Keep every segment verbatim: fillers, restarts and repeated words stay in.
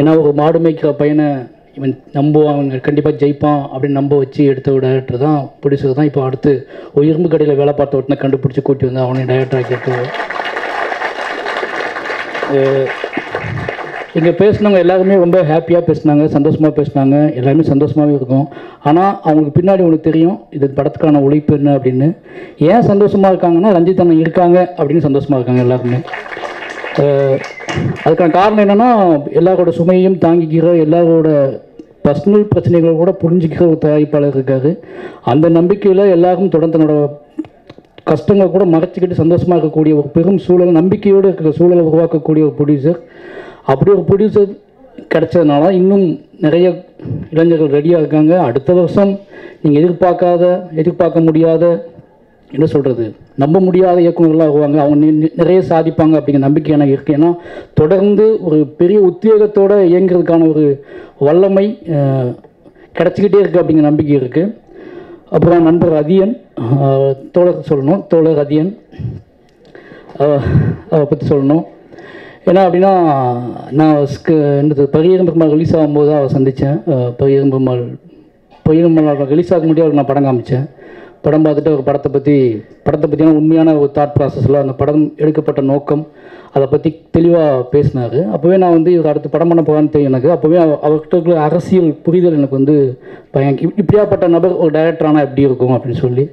ஏன்னா ஒரு மாடு மேய்க்கிற பையனை இவன் நம்புவான், அவங்க கண்டிப்பாக ஜெயிப்பான் அப்படின்னு நம்ப வச்சு எடுத்த ஒரு டைரக்டர் தான் ப்ரொடியூசர் தான் இப்போ அடுத்து ஒரு இரும்பு கடையில் வேலை பார்த்த ஒட்டினா கண்டுபிடிச்சி கூட்டி வந்து அவனையும் டைரக்டராக கேட்குறது. இங்கே பேசினவங்க எல்லாருமே ரொம்ப ஹாப்பியாக பேசினாங்க, சந்தோஷமாக பேசினாங்க, எல்லாருமே சந்தோஷமாகவே இருக்கும். ஆனால் அவங்களுக்கு பின்னாடி உனக்கு தெரியும் இது படத்துக்கான உழைப்பு என்ன அப்படின்னு. ஏன் சந்தோஷமாக இருக்காங்கன்னா ரஞ்சித் அண்ணன் இருக்காங்க அப்படின்னு சந்தோஷமாக இருக்காங்க எல்லாருமே. அதுக்கான காரணம் என்னென்னா எல்லாரோட சுமையும் தாங்கிக்கிற, எல்லாரோட பர்சனல் பிரச்சனைகளை கூட புரிஞ்சிக்கிற ஒரு தயாரிப்பாளர் இருக்காரு. அந்த நம்பிக்கையில் எல்லாருக்கும் தொடர்ந்து தன்னோட கஷ்டங்களை கூட மறைச்சிக்கிட்டு சந்தோஷமாக இருக்கக்கூடிய ஒரு பெரும் சூழல், நம்பிக்கையோடு இருக்கிற சூழலை உருவாக்கக்கூடிய ஒரு ப்ரொடியூசர். அப்படி ஒரு ப்ரொடியூசர் கிடைச்சதுனால இன்னும் நிறைய இளைஞர்கள் ரெடியாக இருக்காங்க. அடுத்த வருஷம் நீங்கள் எதிர்பார்க்காத, எதிர்பார்க்க முடியாத, என்ன சொல்கிறது, நம்ப முடியாத இயக்குநர்களாக வருவாங்க, அவங்க நிறைய சாதிப்பாங்க அப்படிங்கிற நம்பிக்கை எனக்கு இருக்குது. ஏன்னா தொடர்ந்து ஒரு பெரிய உத்வேகத்தோடு இயங்குறதுக்கான ஒரு வல்லமை கிடச்சிக்கிட்டே இருக்குது அப்படிங்கிற நம்பிக்கை இருக்குது. அப்புறம் நண்பர் அதியன், தோழர் சொல்லணும், தோழர் அதியன் அதை பற்றி சொல்லணும். ஏன்னா அப்படின்னா நான் என்னது பரியரும் பெருமாள் ரிலீஸ் ஆகும்போது தான் அவரை சந்தித்தேன். பரியரும் பெருமாள் பரியரும் ரிலீஸ் ஆக முடியாது அவருக்கு நான் படம் காமிச்சேன். படம் பார்த்துட்டு ஒரு படத்தை பற்றி படத்தை பற்றியான உண்மையான ஒரு தாட் ப்ராசஸில் அந்த படம் எடுக்கப்பட்ட நோக்கம் அதை பற்றி தெளிவாக பேசினார். அப்போவே நான் வந்து இவர் அடுத்து படம் பண்ண போகான்னு தெரியும் எனக்கு. அப்போவே அவர்கிட்ட அரசியல் புரிதல் எனக்கு வந்து பயன், இப்படியாப்பட்ட நபர் ஒரு டைரக்டரானா எப்படி இருக்கும் அப்படின்னு சொல்லி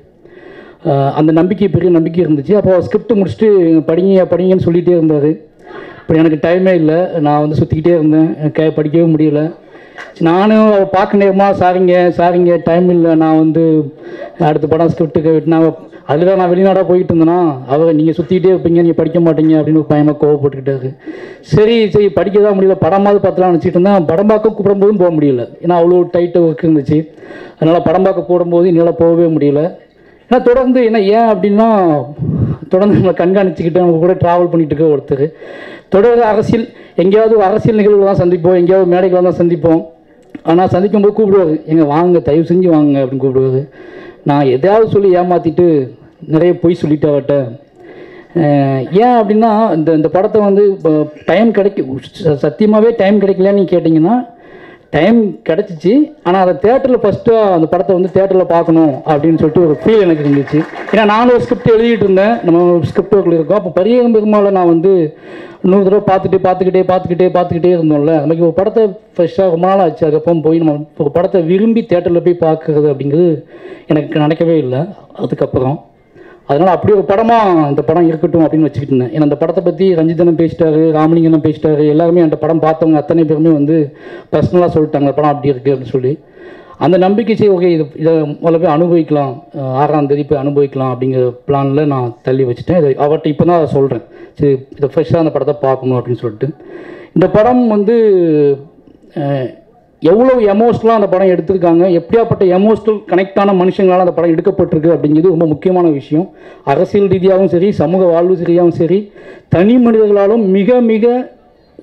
அந்த நம்பிக்கை, பெரிய நம்பிக்கை இருந்துச்சு. அப்போ ஸ்கிரிப்ட் முடிச்சுட்டு படிங்க படிங்கன்னு சொல்லிகிட்டே இருந்தார். இப்போ எனக்கு டைமே இல்லை, நான் வந்து சுற்றிக்கிட்டே இருந்தேன், கே படிக்கவே முடியல. நானும் அவள் பார்க்க நேரமா சாரிங்க சாரிங்க டைம் இல்லை, நான் வந்து அடுத்த படம் ஸ்கிரிப்டுக்கு விட்டுனா அதில் நான் வெளிநாடாக போயிட்டு இருந்தேன்னா அவள் நீங்கள் சுற்றிக்கிட்டே இருப்பீங்க, நீங்கள் படிக்க மாட்டீங்க அப்படின்னு ஒரு பயமாக கோவப்பட்டுக்கிட்டாரு. சரி சரி படிக்க தான் முடியல, படமாவது பார்த்தலாம் நினச்சிட்டு இருந்தேன். படம் பார்க்க கூப்பிடும்போதும் போக முடியல, ஏன்னா அவ்வளோ டைட்டாக ஒர்க் இருந்துச்சு. அதனால் படம் பார்க்க போடும்போது என்னால் போகவே முடியல. ஏன்னா தொடர்ந்து என்ன ஏன் அப்படின்னா தொடர்ந்து நம்ம கண்காணிச்சுக்கிட்டு அவங்க கூட ட்ராவல் பண்ணிகிட்டு இருக்க ஒருத்தர். தொடர்ந்து அரசியல் எங்கேயாவது அரசியல் நிகழ்வுகள் தான் சந்திப்போம், எங்கேயாவது மேடைகள் தான் சந்திப்போம். ஆனால் சந்திக்கும்போது கூப்பிடுவார், எங்கள் வாங்க தயவு செஞ்சு வாங்க அப்படின்னு கூப்பிடுவார். நான் எதாவது சொல்லி ஏமாற்றிட்டு நிறைய பொய் சொல்லிட்டு அவட்ட. ஏன் அப்படின்னா இந்த இந்த படத்தை வந்து இப்போ டைம் கிடைக்க சத்தியமாகவே டைம் கிடைக்கலன்னு கேட்டிங்கன்னா டைம் கிடச்சிச்சு. ஆனால் அதை தேட்டரில் ஃபஸ்ட்டு அந்த படத்தை வந்து தேட்டரில் பார்க்கணும் அப்படின்னு சொல்லிட்டு ஒரு ஃபீல் எனக்கு இருந்துச்சு. ஏன்னா நானும் ஒரு ஸ்கிரிப்ட் எழுதிட்டு இருந்தேன், நம்ம ஸ்கிரிப்ட் ஒர்க்கில் இருக்கோம். அப்போ பரியரும் பெருமாள் நான் வந்து நூறு தடவை பார்த்துட்டு பார்த்துக்கிட்டே பார்த்துக்கிட்டே பார்த்துக்கிட்டே இருந்தோம்ல. நமக்கு ஒரு படத்தை ஃப்ரெஷ்ஷாக ரொம்ப நாள் ஆச்சு, அதுக்கப்புறம் போய் நம்ம ஒரு படத்தை விரும்பி தேட்டரில் போய் பார்க்குறது அப்படிங்கிறது எனக்கு நினைக்கவே இல்லை அதுக்கப்புறம். அதனால் அப்படி ஒரு படமாக இந்த படம் இருக்கட்டும் அப்படின்னு வச்சுக்கிட்டு இருந்தேன். ஏன்னா அந்த படத்தை பற்றி ரஞ்சிதனும் பேசிட்டாரு, ராமலிங்கனும் பேசிட்டாரு, எல்லாருமே அந்த படம் பார்த்தவங்க அத்தனை பேருமே வந்து பர்சனலாக சொல்லிட்டாங்க அந்த படம் அப்படி இருக்குது அப்படின்னு சொல்லி. அந்த நம்பிக்கை சரி ஓகே இது இதை முதல்ல போய் அனுபவிக்கலாம், ஆறாம் தேதி போய் அனுபவிக்கலாம் அப்படிங்கிற பிளானில் நான் தள்ளி வச்சுட்டேன். இதை அவர்கிட்ட இப்போ தான் அதை சொல்கிறேன், சரி இதை ஃப்ரெஷ்ஷாக அந்த படத்தை பார்க்கணும் அப்படின்னு சொல்லிட்டு. இந்த படம் வந்து எவ்வளோ எமோஷ்னலாக அந்த படம் எடுத்திருக்காங்க, எப்படியாப்பட்ட எமோஷ்னல் கனெக்டான மனுஷங்களால் அந்த படம் எடுக்கப்பட்டிருக்கு அப்படிங்கிறது ரொம்ப முக்கியமான விஷயம். அரசியல் ரீதியாகவும் சரி, சமூக வாழ்வு சரியாகவும் சரி, தனி மனிதர்களாலும் மிக மிக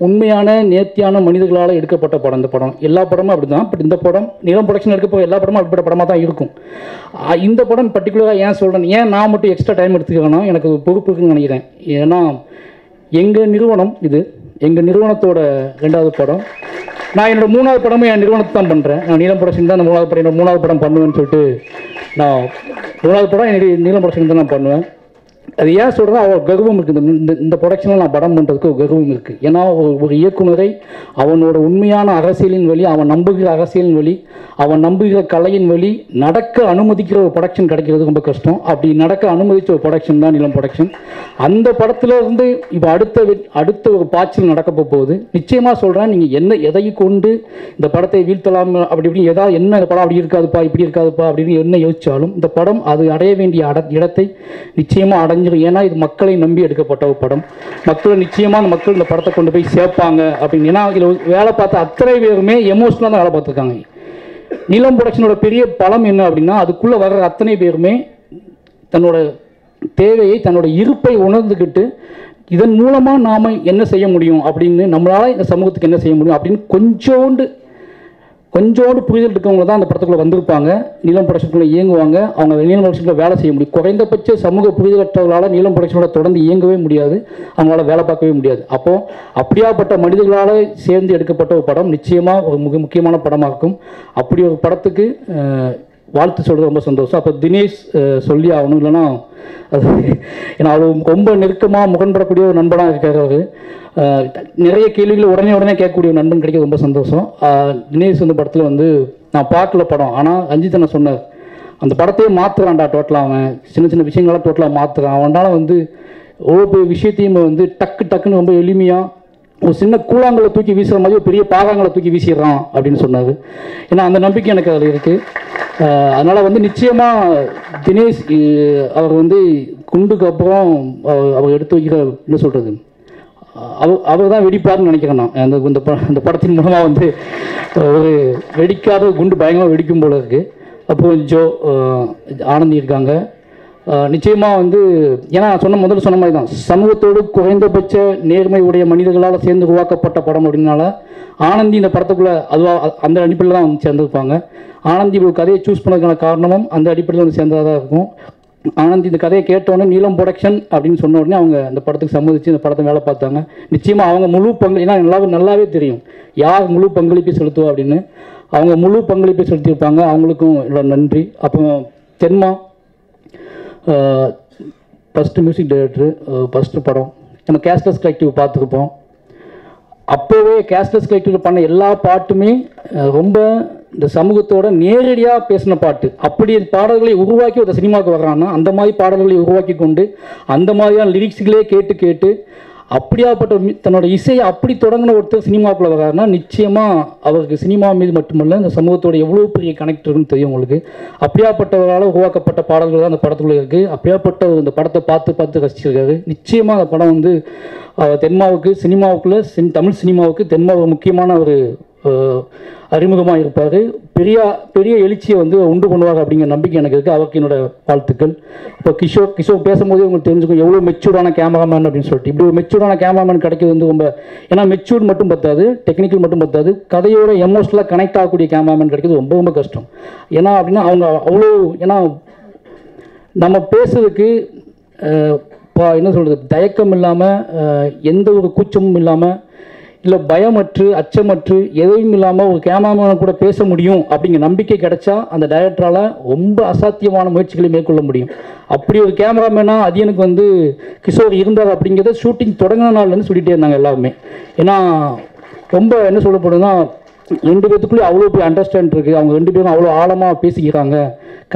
உண்மையான நேர்த்தியான மனிதர்களால் எடுக்கப்பட்ட படம் இந்த படம். எல்லா படமும் அப்படி தான், பட் இந்த படம் நீலம் ப்ரொடக்ஷன் எடுக்கப்போ எல்லா படமும் அப்படிப்பட்ட படமாக தான் இருக்கும். இந்த படம் பர்டிகுலராக ஏன் சொல்கிறேன், ஏன் நான் மட்டும் எக்ஸ்ட்ரா டைம் எடுத்துக்கணும், எனக்கு பொறுப்பு இருக்குன்னு நினைக்கிறேன். ஏன்னா எங்கள் நிறுவனம் இது, எங்கள் நிறுவனத்தோட ரெண்டாவது படம். நான் என்னோடய மூணாவது படமும் என் நிறுவனத்தை தான் பண்ணுறேன். நான் நீலம் ப்ரொடக்ஷன் தான் அந்த மூணாவது படம், என்னோடய மூணாவது படம் பண்ணுவேன்னு சொல்லிட்டு நான் மூணாவது படம் எனக்கு நீலம் ப்ரொடக்ஷன் தான் நான் பண்ணுவேன். அது ஏன் சொல்கிறேன்னா அவள் கர்வம் இருக்குது, இந்த இந்த ப்ரொடக்ஷனில் நான் படம் பண்ணுறதுக்கு ஒரு கர்வம் இருக்குது. ஏன்னா ஒரு இயக்குநரை அவனோட உண்மையான அரசியலின் வழி, அவன் நம்புகிற அரசியலின் வழி, அவன் நம்புகிற கலையின் வழி நடக்க அனுமதிக்கிற ஒரு ப்ரொடக்ஷன் கிடைக்கிறது ரொம்ப கஷ்டம். அப்படி நடக்க அனுமதித்த ஒரு ப்ரொடக்ஷன் தான் நீலம் ப்ரொடக்ஷன். அந்த படத்தில் இருந்து இப்போ அடுத்த அடுத்த ஒரு பாய்ச்சல் நடக்க போகுது. நிச்சயமாக சொல்கிறேன், நீங்கள் என்ன எதை கொண்டு இந்த படத்தை வீழ்த்தலாம் அப்படி இப்படின்னு எதாவது என்ன இந்த படம் அப்படி இருக்காதுப்பா இப்படி இருக்காதுப்பா அப்படின்னு என்ன யோசித்தாலும் இந்த படம் அது அடைய வேண்டிய அட இடத்தை நிச்சயமாக அடைஞ்சு. ஏன்னா இது மக்களை நம்பி எடுக்கப்பட்ட ஒரு படம், மக்களை நிச்சயமாக அந்த மக்கள் இந்த படத்தை கொண்டு போய் சேர்ப்பாங்க அப்படின்னு. ஏன்னா இதில் வேலை பார்த்த அத்தனை பேருமே எமோஷனலாக தான் வேலை பார்த்துருக்காங்க. நீலம் ப்ரொடக்ஷனோட பெரிய பலம் என்ன அப்படின்னா அதுக்குள்ளே வர்ற அத்தனை பேருமே தன்னோட தேவையை, தன்னோட இருப்பை உணர்ந்துக்கிட்டு இதன் மூலமாக நாம் என்ன செய்ய முடியும் அப்படின்னு, நம்மளால் இந்த சமூகத்துக்கு என்ன செய்ய முடியும் அப்படின்னு கொஞ்சோண்டு கொஞ்சோடு புரிதல் இருக்கவங்க தான் அந்த படத்துக்குள்ளே வந்திருப்பாங்க. நீலம் ப்ரொடக்ஷனுக்குள்ளே இயங்குவாங்க. அவங்க நீலம் ப்ரொடக்ஷனில் வேலை செய்ய முடியும். குறைந்தபட்ச சமூக புரிதலற்றவர்களால் நீலம் ப்ரொடக்ஷனோட தொடர்ந்து இயங்கவே முடியாது, அவங்களால வேலை பார்க்கவே முடியாது. அப்போது அப்படியாப்பட்ட மனிதர்களால் சேர்ந்து எடுக்கப்பட்ட ஒரு படம் நிச்சயமாக ஒரு மிக முக்கியமான படமாக இருக்கும். அப்படி ஒரு படத்துக்கு வாழ்த்து சொல்கிறது ரொம்ப சந்தோஷம். அப்போ தினேஷ் சொல்லி ஆகணும், இல்லைன்னா அது ஏன்னா அவர் ரொம்ப நெருக்கமாக முகன்படக்கூடிய ஒரு நண்பனாக இருக்கார். அவர் நிறைய கேள்விகள் உடனே உடனே கேட்கக்கூடிய ஒரு நண்பன் கிடைக்க ரொம்ப சந்தோஷம். தினேஷ் வந்து படத்தில் வந்து நான் பார்க்கல படம், ஆனால் அஞ்சித் நான் சொன்னார் அந்த படத்தையே மாற்றுறான்டா டோட்டலாக, அவன் சின்ன சின்ன விஷயங்களாம் டோட்டலாக மாற்றுறான், அவனால் வந்து ஒவ்வொரு விஷயத்தையும் வந்து டக்கு டக்குன்னு ரொம்ப எளிமையாக ஒரு சின்ன கூழாங்களை தூக்கி வீசுகிற மாதிரி ஒரு பெரிய பாகாங்களை தூக்கி வீசிடுறான் அப்படின்னு சொன்னார். ஏன்னா அந்த நம்பிக்கை எனக்கு அதில் இருக்குது. அதனால் வந்து நிச்சயமாக தினேஷ் அவர் வந்து குண்டுக்கு அப்புறம் அவர் எடுத்து வைக்கிற என்ன சொல்கிறது அவர் அவர் தான் வெடிப்பார்னு நினைக்கிறேன் நான். அந்த இந்த ப இந்த படத்தின் மூலமாக வந்து ஒரு வெடிக்காத குண்டு பயங்கரமாக வெடிக்கும் போல இருக்குது. அப்போது ஜோ ஆனந்தி இருக்காங்க. நிச்சயமாக வந்து ஏன்னா சொன்ன முதல்ல சொன்ன மாதிரி தான் சமூகத்தோடு குறைந்தபட்ச நேர்மை உடைய மனிதர்களால் சேர்ந்து உருவாக்கப்பட்ட படம் அப்படின்னால ஆனந்தி இந்த படத்துக்குள்ளே அதுவாக அந்த அடிப்படையில் தான் வந்து சேர்ந்துருப்பாங்க. ஆனந்தி ஒரு கதையை சூஸ் பண்ணதுக்கான காரணமும் அந்த அடிப்படையில் வந்து சேர்ந்ததாக இருக்கும். ஆனந்தி இந்த கதையை கேட்டோடனே நீலம் ப்ரொடக்ஷன் அப்படின்னு சொன்ன உடனே அவங்க அந்த படத்துக்கு சம்மதிச்சு இந்த படத்தை வேலை பார்த்தாங்க. நிச்சயமாக அவங்க முழு பங்கு ஏன்னா நல்லாவே நல்லாவே தெரியும் யார் முழு பங்களிப்பை செலுத்துவோம் அப்படின்னு. அவங்க முழு பங்களிப்பை செலுத்தியிருப்பாங்க. அவங்களுக்கும் இவ்வளோ நன்றி. அப்புறம் Thenma first music director, first படம் நம்ம கேஷ்லெஸ் கலெக்டிவ் பார்த்துருப்போம். அப்போவே கேஷ்லெஸ் கலெக்டிவ் பண்ண எல்லா பாட்டுமே ரொம்ப இந்த சமூகத்தோட நேரடியாக பேசின பாட்டு. அப்படி பாடல்களை உருவாக்கி ஒரு சினிமாவுக்கு வர்றான்னா அந்த மாதிரி பாடல்களை உருவாக்கி கொண்டு அந்த மாதிரியான லிரிக்ஸுகளே கேட்டு கேட்டு அப்படியாப்பட்ட தன்னோட இசையை அப்படி தொடங்கின ஒருத்தர் சினிமாவுக்குள்ள வர்றாருன்னா நிச்சயமாக அவருக்கு சினிமா மீது மட்டுமல்ல இந்த சமூகத்தோட எவ்வளோ பெரிய கனெக்ட் இருக்குன்னு தெரியும் உங்களுக்கு. அப்படியாப்பட்டவரால் உருவாக்கப்பட்ட பாடல்கள் தான் அந்த படத்துக்குள்ளே இருக்குது. அப்படியாப்பட்ட இந்த படத்தை பார்த்து பார்த்து ரசிச்சிருக்காரு. நிச்சயமாக அந்த படம் வந்து தென்மாவுக்கு சினிமாவுக்குள்ளே சின் தமிழ் சினிமாவுக்கு தென்மாவு முக்கியமான ஒரு அறிமுகமாக இருப்பார். பெரிய பெரிய எழுச்சியை வந்து உண்டு பண்ணுவார் அப்படிங்கிற நம்பிக்கை எனக்கு இருக்குது. அவருக்கு என்னோடய வாழ்த்துக்கள். இப்போ கிஷோர் கிஷோர் பேசும்போதே உங்களுக்கு தெரிஞ்சுக்கும் எவ்வளோ மெச்சூர்டான கேமராமேன் அப்படின்னு சொல்லிட்டு. இப்படி ஒரு மெச்சூர்டான கேமராமேன் கிடைக்கிறது வந்து ரொம்ப ஏன்னா மெச்சூர் மட்டும் பத்தாது, டெக்னிக்கல் மட்டும் பத்தாது, கதையோட எமோஷனலாக கனெக்ட் ஆகக்கூடிய கேமராமேன் கிடைக்கிறது ரொம்ப ரொம்ப கஷ்டம். ஏன்னா அப்படின்னா அவங்க அவ்வளோ ஏன்னா நம்ம பேசுறதுக்கு இப்போ என்ன சொல்கிறது தயக்கம் இல்லாமல் எந்த ஒரு கூச்சமும் இல்லாமல் இல்லை பயமற்று அச்சமற்று எதுவும் இல்லாமல் ஒரு கேமராமேனை கூட பேச முடியும் அப்படிங்கிற நம்பிக்கை கிடைச்சா அந்த டைரக்டரால் ரொம்ப அசாத்தியமான முயற்சிகளை மேற்கொள்ள முடியும். அப்படி ஒரு கேமராமேனாக அது எனக்கு வந்து கிஷோர் இருந்தார் அப்படிங்கிறத ஷூட்டிங் தொடங்கின நாள்லேருந்து சொல்லிகிட்டே இருந்தாங்க எல்லாருமே. ஏன்னா ரொம்ப என்ன சொல்லப்படுதுன்னா ரெண்டு பேர்த்துக்குள்ளேயே அவ்வளோ போய் அண்டர்ஸ்டாண்ட் இருக்குது. அவங்க ரெண்டு பேரும் அவ்வளோ ஆழமாக பேசிக்கிறாங்க.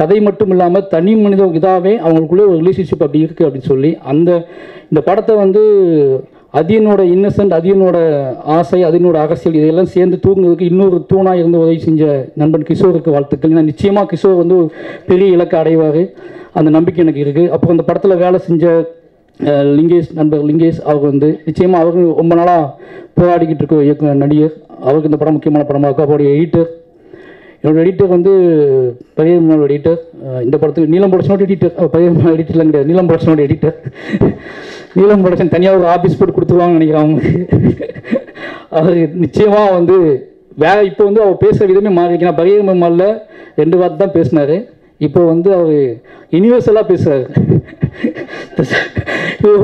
கதை மட்டும் இல்லாமல் தனி மனித இதாகவே அவங்களுக்குள்ளே ஒரு ரிலேஷன்ஷிப் அப்படி இருக்குது அப்படின்னு சொல்லி அந்த இந்த படத்தை வந்து அதியனோட இன்னசென்ட் அதியனோட ஆசை அதியனோட அரசியல் இதையெல்லாம் சேர்ந்து தூங்குவதற்கு இன்னொரு தூணாக இருந்து உதவி செஞ்ச நண்பன் கிஷோருக்கு வாழ்த்துக்கள். ஏன்னா நிச்சயமாக கிஷோர் வந்து ஒரு பெரிய இலக்கை அடைவார் அந்த நம்பிக்கை எனக்கு இருக்குது. அப்போ அந்த படத்தில் வேலை செஞ்ச லிங்கேஷ் நண்பர் லிங்கேஷ் அவர் வந்து நிச்சயமாக அவருக்கு ரொம்ப நாளாக போராடிக்கிட்டு இருக்க இயக்க நடிகர் அவருக்கு இந்த படம் முக்கியமான படமாக இருக்கும். அவருடைய எடிட்டர் என்னோடய எடிட்டர் வந்து பெரியமனோட எடிட்டர் இந்த படத்துக்கு நீலம் ப்ரொடக்ஷனோட எடிட்டர் பெரியமனோட எடிட்டர்லாம் கிடையாது நீலம் ப்ரொடக்ஷனோட எடிட்டர். நீலம் ப்ரொடக்ஷன் தனியாக ஒரு ஆஃபீஸ் போட்டு கொடுத்துருவாங்கன்னு நினைக்கிறாங்க. அவர் நிச்சயமாக வந்து வேறு இப்போ வந்து அவர் பேசுகிற விதமே மாறிக்கினா பெரியமல்ல ரெண்டு வார்த்தை தான் பேசினார். இப்போ வந்து அவர் யூனிவர்சலாக பேசுகிறார்.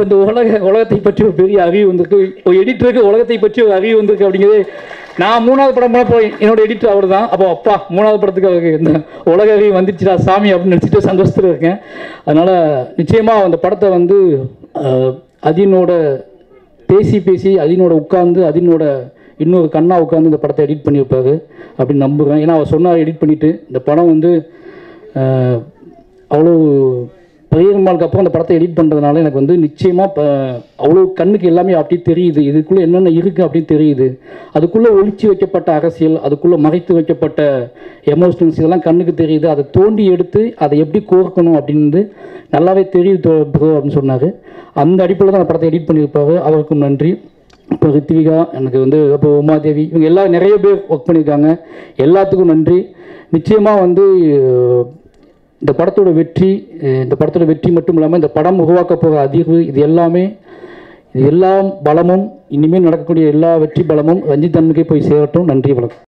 இந்த உலக உலகத்தை பற்றி ஒரு பெரிய அறிவு வந்திருக்கு ஒரு எடிட்டருக்கு உலகத்தை பற்றி ஒரு அறிவு வந்திருக்கு அப்படிங்கிறது. நான் மூணாவது படம் போல போய் என்னோட எடிட்டர் அவர் தான். அப்போ அப்பா மூணாவது படத்துக்கு அவருக்கு இந்த உலக அறிவு வந்துடுச்சுடா சாமி அப்படின்னு நினச்சிட்டு சந்தோஷத்தில் இருக்கேன். அதனால் நிச்சயமாக அந்த படத்தை வந்து அதினோட பேசி பேசி அதினோட உட்கார்ந்து அதினோட இன்னொரு கண்ணா உட்காந்து இந்த படத்தை எடிட் பண்ணியிருப்பாரு அப்படின்னு நம்புகிறேன். ஏன்னா அவர் சொன்னார் எடிட் பண்ணிவிட்டு இந்த படம் வந்து அவ்வளோ பயிர்மாளுக்கு அப்புறம் அந்த படத்தை எடிட் பண்ணுறதுனால எனக்கு வந்து நிச்சயமாக இப்போ அவ்வளோ கண்ணுக்கு எல்லாமே அப்படி தெரியுது. இதுக்குள்ளே என்னென்ன இருக்குது அப்படின்னு தெரியுது. அதுக்குள்ளே ஒழிச்சு வைக்கப்பட்ட அரசியல் அதுக்குள்ளே மறைத்து வைக்கப்பட்ட எமோஷனல்ஸ் இதெல்லாம் கண்ணுக்கு தெரியுது. அதை தோண்டி எடுத்து அதை எப்படி கோர்க்கணும் அப்படின்னு நல்லாவே தெரியுது அப்படின்னு சொன்னார். அந்த அடிப்படையில் தான் அந்த படத்தை எடிட் பண்ணியிருப்பாரு. அவருக்கும் நன்றி. இப்போ ரித்விகா எனக்கு வந்து இப்போ உமாதேவி இவங்க எல்லாம் நிறைய பேர் ஒர்க் பண்ணியிருக்காங்க. எல்லாத்துக்கும் நன்றி. நிச்சயமாக வந்து இந்த படத்தோட வெற்றி இந்த படத்தோட வெற்றி மட்டும் இல்லாமல் இந்த படம் உருவாக்க போகிற அதிர்வு இது எல்லாமே இது எல்லா பலமும் இனிமேல் நடக்கக்கூடிய எல்லா வெற்றி பலமும் ரஞ்சித் அண்ணனுக்கே போய் சேரட்டும். நன்றி வணக்கம்.